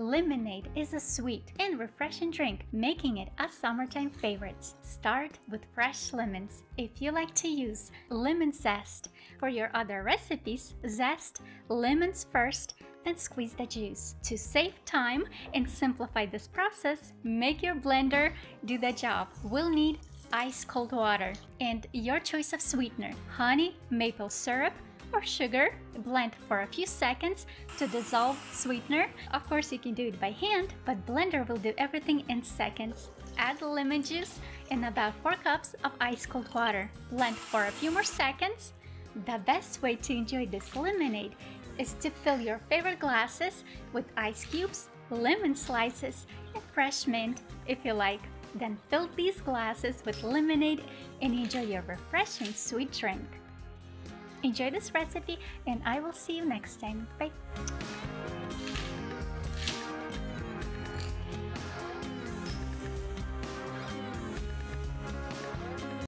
Lemonade is a sweet and refreshing drink, making it a summertime favorite. Start with fresh lemons. If you like to use lemon zest for your other recipes, zest lemons first, then squeeze the juice. To save time and simplify this process, make your blender do the job. We'll need ice cold water and your choice of sweetener, honey, maple syrup, or sugar. Blend for a few seconds to dissolve sweetener. Of course, you can do it by hand, but blender will do everything in seconds. Add lemon juice and about 4 cups of ice cold water. Blend for a few more seconds. The best way to enjoy this lemonade is to fill your favorite glasses with ice cubes, lemon slices, and fresh mint if you like. Then fill these glasses with lemonade and enjoy your refreshing sweet drink. Enjoy this recipe, and I will see you next time. Bye!